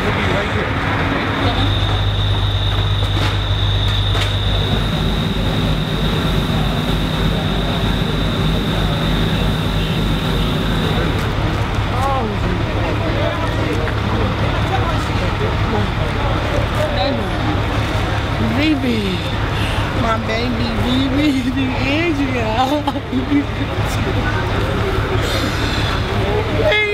You'll be right here. Okay. Baby, my baby, baby, Andrea.